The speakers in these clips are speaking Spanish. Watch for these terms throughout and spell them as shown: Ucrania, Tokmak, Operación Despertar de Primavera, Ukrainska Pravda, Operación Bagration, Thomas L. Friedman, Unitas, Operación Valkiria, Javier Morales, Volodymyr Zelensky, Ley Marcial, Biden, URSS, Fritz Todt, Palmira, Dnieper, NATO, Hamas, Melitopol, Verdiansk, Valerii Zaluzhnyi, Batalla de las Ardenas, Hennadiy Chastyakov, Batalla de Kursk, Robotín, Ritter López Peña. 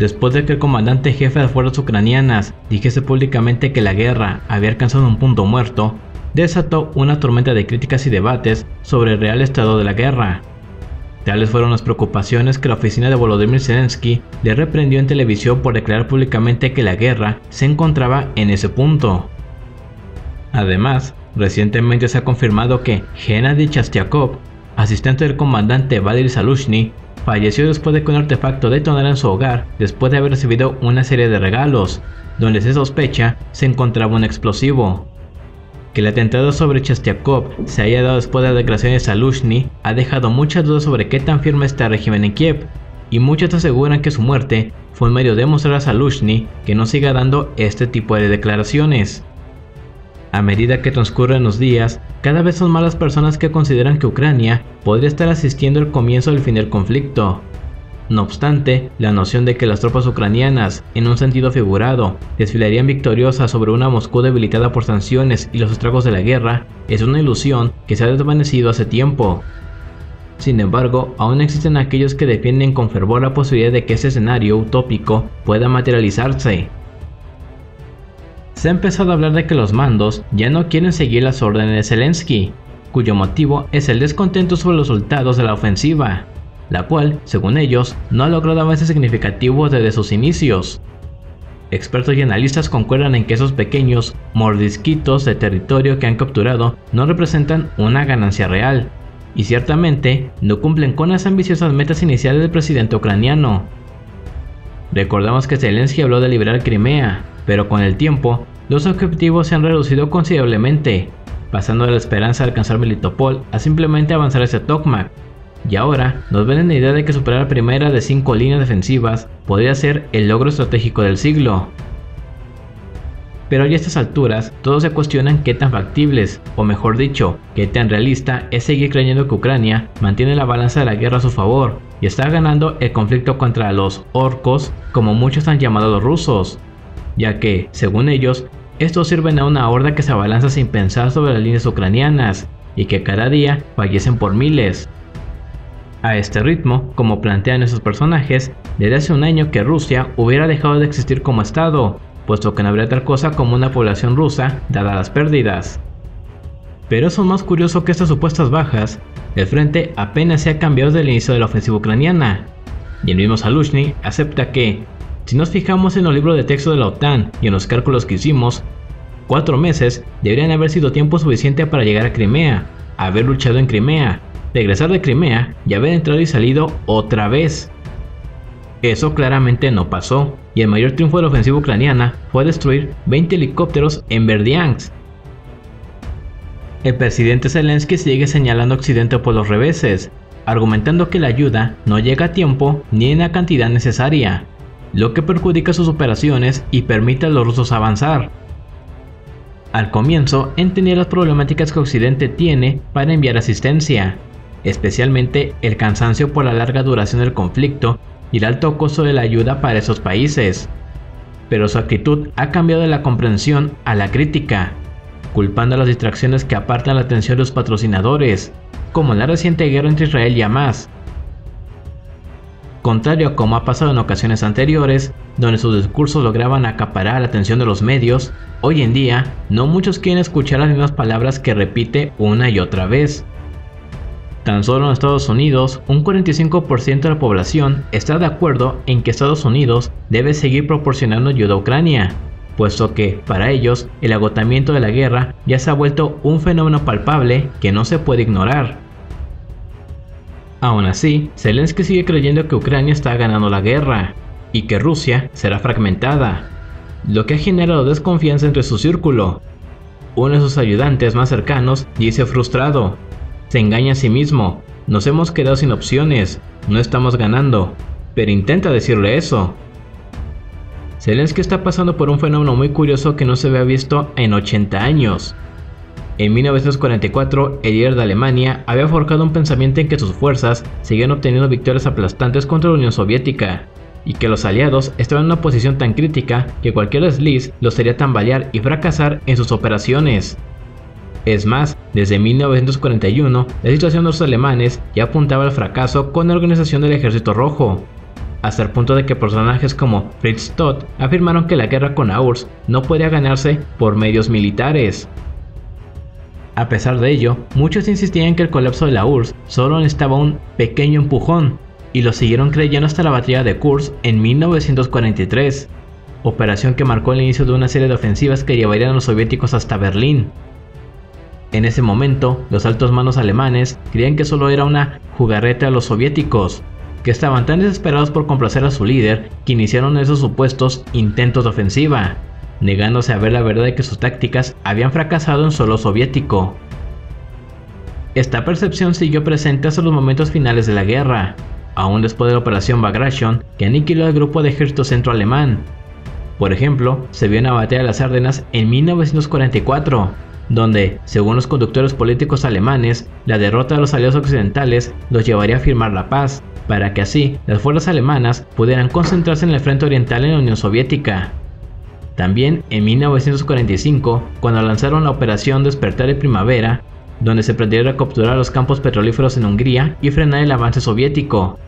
después de que el comandante jefe de las fuerzas ucranianas dijese públicamente que la guerra había alcanzado un punto muerto, desató una tormenta de críticas y debates sobre el real estado de la guerra. Tales fueron las preocupaciones que la oficina de Volodymyr Zelensky le reprendió en televisión por declarar públicamente que la guerra se encontraba en ese punto. Además, recientemente se ha confirmado que Hennadiy Chastyakov, asistente del comandante Valerii Zaluzhnyi, falleció después de que un artefacto detonara en su hogar después de haber recibido una serie de regalos, donde se sospecha se encontraba un explosivo. Que el atentado sobre Chastyakov se haya dado después de la declaración de Zaluzhnyi ha dejado muchas dudas sobre qué tan firme está el régimen en Kiev, y muchos aseguran que su muerte fue un medio de mostrar a Zaluzhnyi que no siga dando este tipo de declaraciones. A medida que transcurren los días, cada vez son más las personas que consideran que Ucrania podría estar asistiendo al comienzo del fin del conflicto. No obstante, la noción de que las tropas ucranianas, en un sentido figurado, desfilarían victoriosas sobre una Moscú debilitada por sanciones y los estragos de la guerra, es una ilusión que se ha desvanecido hace tiempo. Sin embargo, aún existen aquellos que defienden con fervor la posibilidad de que ese escenario utópico pueda materializarse. Se ha empezado a hablar de que los mandos ya no quieren seguir las órdenes de Zelensky, cuyo motivo es el descontento sobre los resultados de la ofensiva, la cual, según ellos, no ha logrado avances significativos desde sus inicios. Expertos y analistas concuerdan en que esos pequeños mordisquitos de territorio que han capturado no representan una ganancia real, y ciertamente no cumplen con las ambiciosas metas iniciales del presidente ucraniano. Recordamos que Zelensky habló de liberar Crimea, pero con el tiempo, los objetivos se han reducido considerablemente, pasando de la esperanza de alcanzar Melitopol a simplemente avanzar hacia Tokmak. Y ahora nos venden la idea de que superar la primera de 5 líneas defensivas podría ser el logro estratégico del siglo. Pero ya a estas alturas, todos se cuestionan qué tan factibles, o mejor dicho, qué tan realista es seguir creyendo que Ucrania mantiene la balanza de la guerra a su favor y está ganando el conflicto contra los orcos, como muchos han llamado a los rusos, ya que, según ellos, estos sirven a una horda que se abalanza sin pensar sobre las líneas ucranianas y que cada día fallecen por miles. A este ritmo, como plantean esos personajes, desde hace un año que Rusia hubiera dejado de existir como estado, puesto que no habría tal cosa como una población rusa dada las pérdidas. Pero es aún más curioso que estas supuestas bajas, el frente apenas se ha cambiado desde el inicio de la ofensiva ucraniana, y el mismo Zaluzhnyi acepta que, si nos fijamos en los libros de texto de la OTAN y en los cálculos que hicimos, 4 meses deberían haber sido tiempo suficiente para llegar a Crimea, haber luchado en Crimea, regresar de Crimea y haber entrado y salido otra vez. Eso claramente no pasó, y el mayor triunfo de la ofensiva ucraniana fue destruir 20 helicópteros en Verdiansk. El presidente Zelensky sigue señalando a Occidente por los reveses, argumentando que la ayuda no llega a tiempo ni en la cantidad necesaria, lo que perjudica sus operaciones y permite a los rusos avanzar. Al comienzo entendía las problemáticas que Occidente tiene para enviar asistencia, especialmente el cansancio por la larga duración del conflicto y el alto costo de la ayuda para esos países. Pero su actitud ha cambiado de la comprensión a la crítica, culpando a las distracciones que apartan la atención de los patrocinadores, como la reciente guerra entre Israel y Hamas. Contrario a como ha pasado en ocasiones anteriores, donde sus discursos lograban acaparar la atención de los medios, hoy en día no muchos quieren escuchar las mismas palabras que repite una y otra vez. Tan solo en Estados Unidos, un 45% de la población está de acuerdo en que Estados Unidos debe seguir proporcionando ayuda a Ucrania, puesto que, para ellos, el agotamiento de la guerra ya se ha vuelto un fenómeno palpable que no se puede ignorar. Aún así, Zelensky sigue creyendo que Ucrania está ganando la guerra, y que Rusia será fragmentada, lo que ha generado desconfianza entre su círculo. Uno de sus ayudantes más cercanos dice frustrado: se engaña a sí mismo, nos hemos quedado sin opciones, no estamos ganando, pero intenta decirle eso. Zelensky está pasando por un fenómeno muy curioso que no se había visto en 80 años. En 1944, el líder de Alemania había forjado un pensamiento en que sus fuerzas seguían obteniendo victorias aplastantes contra la Unión Soviética, y que los aliados estaban en una posición tan crítica que cualquier desliz los haría tambalear y fracasar en sus operaciones. Es más, desde 1941, la situación de los alemanes ya apuntaba al fracaso con la organización del Ejército Rojo, hasta el punto de que personajes como Fritz Todt afirmaron que la guerra con la URSS no podía ganarse por medios militares. A pesar de ello, muchos insistían que el colapso de la URSS solo necesitaba un pequeño empujón, y lo siguieron creyendo hasta la batalla de Kursk en 1943, operación que marcó el inicio de una serie de ofensivas que llevarían a los soviéticos hasta Berlín. En ese momento, los altos mandos alemanes creían que solo era una jugarreta a los soviéticos, que estaban tan desesperados por complacer a su líder que iniciaron esos supuestos intentos de ofensiva, negándose a ver la verdad de que sus tácticas habían fracasado en suelo soviético. Esta percepción siguió presente hasta los momentos finales de la guerra, aún después de la Operación Bagration, que aniquiló al grupo de ejército centro alemán. Por ejemplo, se vio en la Batalla de las Ardenas en 1944, donde, según los conductores políticos alemanes, la derrota de los aliados occidentales los llevaría a firmar la paz, para que así las fuerzas alemanas pudieran concentrarse en el frente oriental en la Unión Soviética. También en 1945, cuando lanzaron la Operación Despertar de Primavera, donde se pretendiera capturar los campos petrolíferos en Hungría y frenar el avance soviético.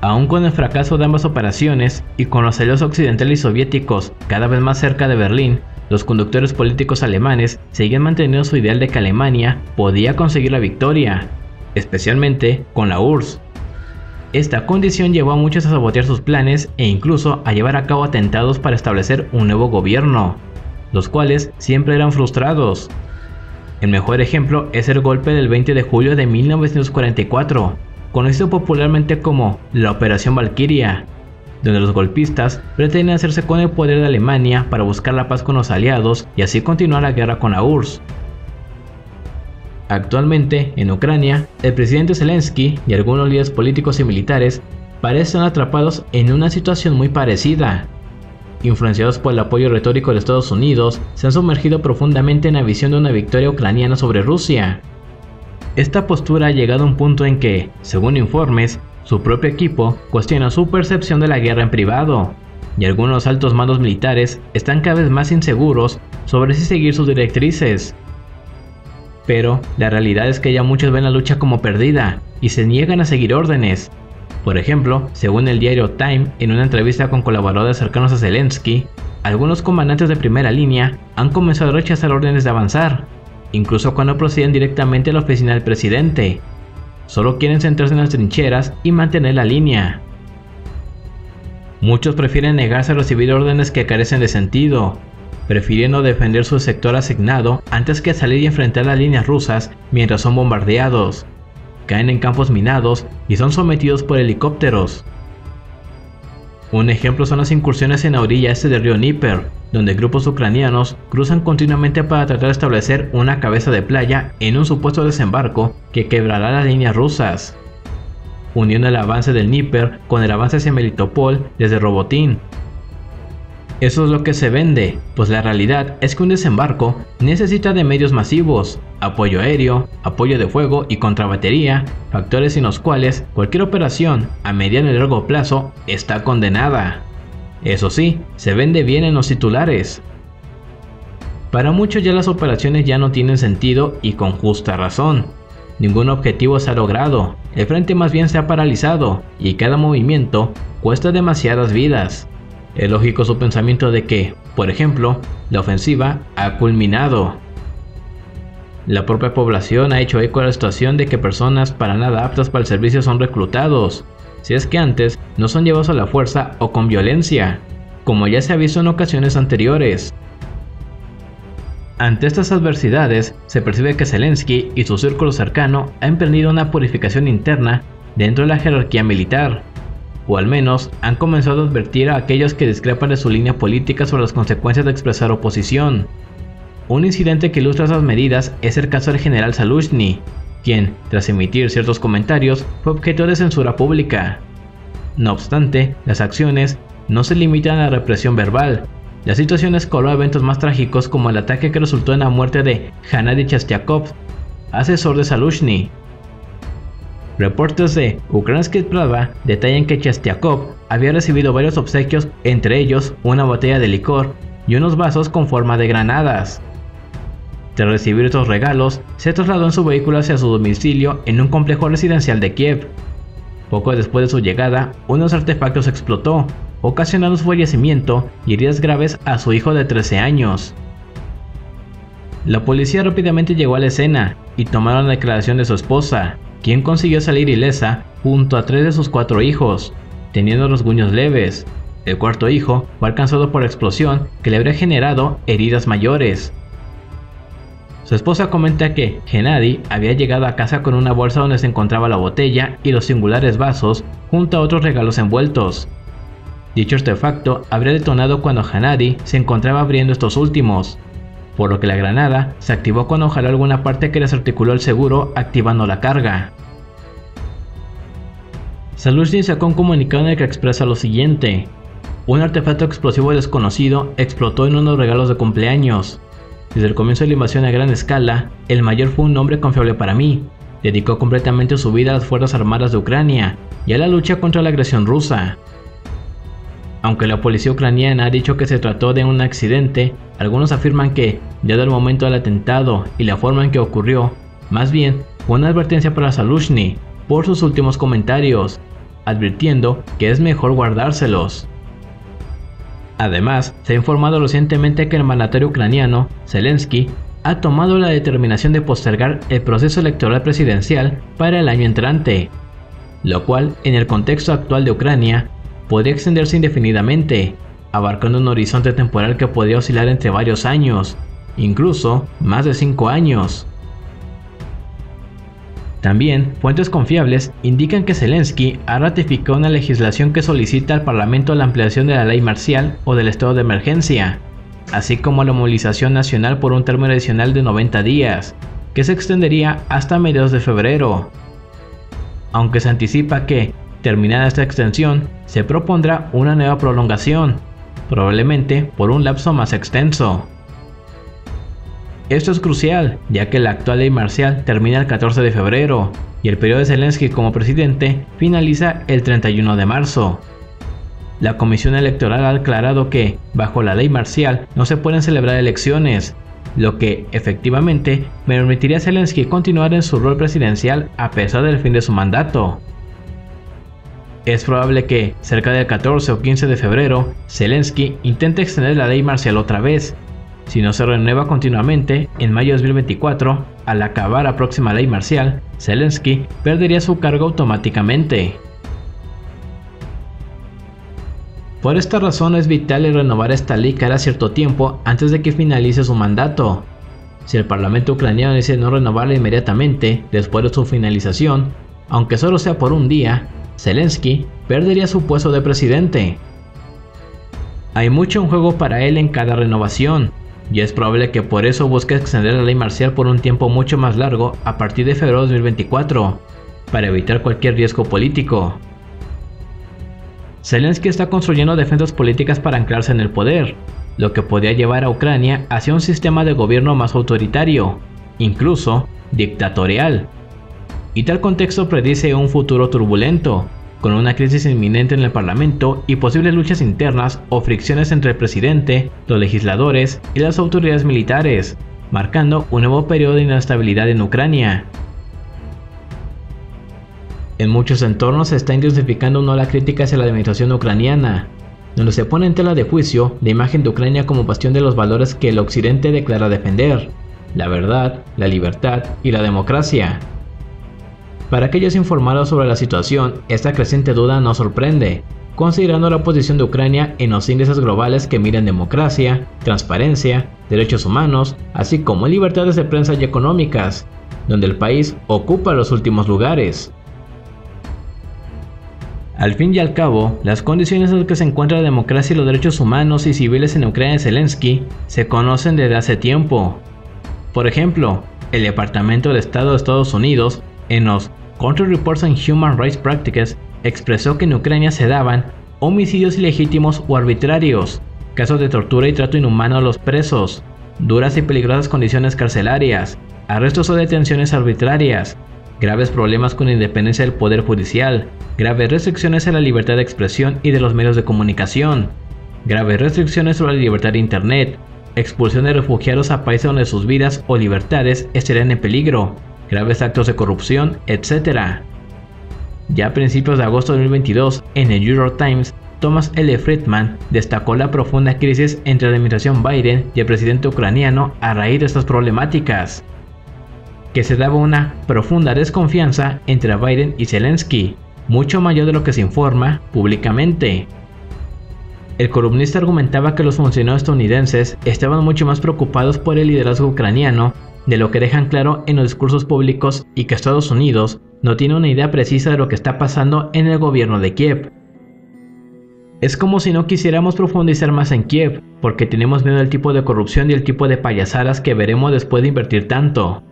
Aún con el fracaso de ambas operaciones y con los aliados occidentales y soviéticos cada vez más cerca de Berlín, los conductores políticos alemanes seguían manteniendo su ideal de que Alemania podía conseguir la victoria, especialmente con la URSS. Esta condición llevó a muchos a sabotear sus planes e incluso a llevar a cabo atentados para establecer un nuevo gobierno, los cuales siempre eran frustrados. El mejor ejemplo es el golpe del 20 de julio de 1944, conocido popularmente como la Operación Valkiria, donde los golpistas pretendían hacerse con el poder de Alemania para buscar la paz con los aliados y así continuar la guerra con la URSS. Actualmente, en Ucrania, el presidente Zelensky y algunos líderes políticos y militares parecen atrapados en una situación muy parecida. Influenciados por el apoyo retórico de Estados Unidos, se han sumergido profundamente en la visión de una victoria ucraniana sobre Rusia. Esta postura ha llegado a un punto en que, según informes, su propio equipo cuestiona su percepción de la guerra en privado, y algunos altos mandos militares están cada vez más inseguros sobre si seguir sus directrices. Pero la realidad es que ya muchos ven la lucha como perdida y se niegan a seguir órdenes. Por ejemplo, según el diario Time, en una entrevista con colaboradores cercanos a Zelensky, algunos comandantes de primera línea han comenzado a rechazar órdenes de avanzar, incluso cuando proceden directamente a la oficina del presidente. Solo quieren centrarse en las trincheras y mantener la línea. Muchos prefieren negarse a recibir órdenes que carecen de sentido, prefiriendo defender su sector asignado antes que salir y enfrentar las líneas rusas mientras son bombardeados. Caen en campos minados y son sometidos por helicópteros. Un ejemplo son las incursiones en la orilla este del río Dnieper, donde grupos ucranianos cruzan continuamente para tratar de establecer una cabeza de playa en un supuesto desembarco que quebrará las líneas rusas, uniendo el avance del Dnieper con el avance hacia Melitopol desde Robotín. Eso es lo que se vende, pues la realidad es que un desembarco necesita de medios masivos, apoyo aéreo, apoyo de fuego y contrabatería, factores sin los cuales cualquier operación a mediano y largo plazo está condenada. Eso sí, se vende bien en los titulares. Para muchos ya las operaciones ya no tienen sentido y con justa razón. Ningún objetivo se ha logrado, el frente más bien se ha paralizado y cada movimiento cuesta demasiadas vidas. Es lógico su pensamiento de que, por ejemplo, la ofensiva ha culminado. La propia población ha hecho eco a la situación de que personas para nada aptas para el servicio son reclutados, si es que antes no son llevados a la fuerza o con violencia, como ya se ha visto en ocasiones anteriores. Ante estas adversidades, se percibe que Zelensky y su círculo cercano ha emprendido una purificación interna dentro de la jerarquía militar, o al menos han comenzado a advertir a aquellos que discrepan de su línea política sobre las consecuencias de expresar oposición. Un incidente que ilustra esas medidas es el caso del general Zaluzhnyi, quien, tras emitir ciertos comentarios, fue objeto de censura pública. No obstante, las acciones no se limitan a la represión verbal. La situación escaló a eventos más trágicos como el ataque que resultó en la muerte de Hennadiy Chastyakov, asesor de Zaluzhnyi. Reportes de Ukrainska Pravda detallan que Chastyakov había recibido varios obsequios, entre ellos una botella de licor y unos vasos con forma de granadas. Tras recibir estos regalos, se trasladó en su vehículo hacia su domicilio en un complejo residencial de Kiev. Poco después de su llegada, uno de los artefactos explotó, ocasionando su fallecimiento y heridas graves a su hijo de 13 años. La policía rápidamente llegó a la escena y tomaron la declaración de su esposa, quien consiguió salir ilesa junto a 3 de sus 4 hijos, teniendo rasguños leves. El cuarto hijo fue alcanzado por la explosión que le habría generado heridas mayores. Su esposa comenta que Hennadiy había llegado a casa con una bolsa donde se encontraba la botella y los singulares vasos junto a otros regalos envueltos. Dicho artefacto habría detonado cuando Hennadiy se encontraba abriendo estos últimos, por lo que la granada se activó cuando jaló alguna parte que desarticuló el seguro activando la carga. Zaluzhnyi sacó un comunicado en el que expresa lo siguiente: un artefacto explosivo desconocido explotó en unos regalos de cumpleaños. Desde el comienzo de la invasión a gran escala, el mayor fue un hombre confiable para mí. Dedicó completamente su vida a las Fuerzas Armadas de Ucrania y a la lucha contra la agresión rusa. Aunque la policía ucraniana ha dicho que se trató de un accidente, algunos afirman que, dado el momento del atentado y la forma en que ocurrió, más bien fue una advertencia para Zaluzhnyi por sus últimos comentarios, advirtiendo que es mejor guardárselos. Además, se ha informado recientemente que el mandatario ucraniano, Zelensky, ha tomado la determinación de postergar el proceso electoral presidencial para el año entrante, lo cual, en el contexto actual de Ucrania, podría extenderse indefinidamente, abarcando un horizonte temporal que podría oscilar entre varios años, incluso más de 5 años. También, fuentes confiables indican que Zelensky ha ratificado una legislación que solicita al Parlamento la ampliación de la ley marcial o del estado de emergencia, así como la movilización nacional por un término adicional de 90 días, que se extendería hasta mediados de febrero. Aunque se anticipa que, terminada esta extensión, se propondrá una nueva prolongación, probablemente por un lapso más extenso. Esto es crucial, ya que la actual ley marcial termina el 14 de febrero y el periodo de Zelensky como presidente finaliza el 31 de marzo. La Comisión Electoral ha aclarado que, bajo la ley marcial, no se pueden celebrar elecciones, lo que, efectivamente, permitiría a Zelensky continuar en su rol presidencial a pesar del fin de su mandato. Es probable que, cerca del 14 o 15 de febrero, Zelensky intente extender la ley marcial otra vez, si no se renueva continuamente, en mayo de 2024, al acabar la próxima ley marcial, Zelensky perdería su cargo automáticamente. Por esta razón es vital el renovar esta ley cada cierto tiempo antes de que finalice su mandato. Si el Parlamento ucraniano decide no renovarla inmediatamente después de su finalización, aunque solo sea por un día, Zelensky perdería su puesto de presidente. Hay mucho en juego para él en cada renovación, y es probable que por eso busque extender la ley marcial por un tiempo mucho más largo a partir de febrero de 2024, para evitar cualquier riesgo político. Zelensky está construyendo defensas políticas para anclarse en el poder, lo que podría llevar a Ucrania hacia un sistema de gobierno más autoritario, incluso dictatorial. Y tal contexto predice un futuro turbulento, con una crisis inminente en el Parlamento y posibles luchas internas o fricciones entre el presidente, los legisladores y las autoridades militares, marcando un nuevo periodo de inestabilidad en Ucrania. En muchos entornos se está intensificando una ola crítica hacia la administración ucraniana, donde se pone en tela de juicio la imagen de Ucrania como bastión de los valores que el occidente declara defender: la verdad, la libertad y la democracia. Para aquellos informados sobre la situación, esta creciente duda no sorprende, considerando la posición de Ucrania en los índices globales que miden democracia, transparencia, derechos humanos, así como libertades de prensa y económicas, donde el país ocupa los últimos lugares. Al fin y al cabo, las condiciones en las que se encuentra la democracia y los derechos humanos y civiles en Ucrania de Zelensky se conocen desde hace tiempo. Por ejemplo, el Departamento de Estado de Estados Unidos, en los Country Reports on Human Rights Practices, expresó que en Ucrania se daban homicidios ilegítimos o arbitrarios, casos de tortura y trato inhumano a los presos, duras y peligrosas condiciones carcelarias, arrestos o detenciones arbitrarias, graves problemas con la independencia del poder judicial, graves restricciones a la libertad de expresión y de los medios de comunicación, graves restricciones sobre la libertad de internet, expulsión de refugiados a países donde sus vidas o libertades estarían en peligro, graves actos de corrupción, etc. Ya a principios de agosto de 2022, en el New York Times, Thomas L. Friedman destacó la profunda crisis entre la administración Biden y el presidente ucraniano a raíz de estas problemáticas, que se daba una profunda desconfianza entre Biden y Zelensky, mucho mayor de lo que se informa públicamente. El columnista argumentaba que los funcionarios estadounidenses estaban mucho más preocupados por el liderazgo ucraniano de lo que dejan claro en los discursos públicos y que Estados Unidos no tiene una idea precisa de lo que está pasando en el gobierno de Kiev. Es como si no quisiéramos profundizar más en Kiev, porque tenemos miedo del tipo de corrupción y el tipo de payasadas que veremos después de invertir tanto.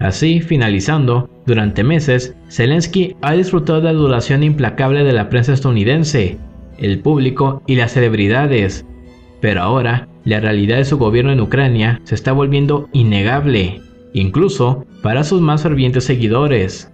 Así, finalizando, durante meses, Zelensky ha disfrutado de la adulación implacable de la prensa estadounidense, el público y las celebridades. Pero ahora, la realidad de su gobierno en Ucrania se está volviendo innegable, incluso para sus más fervientes seguidores.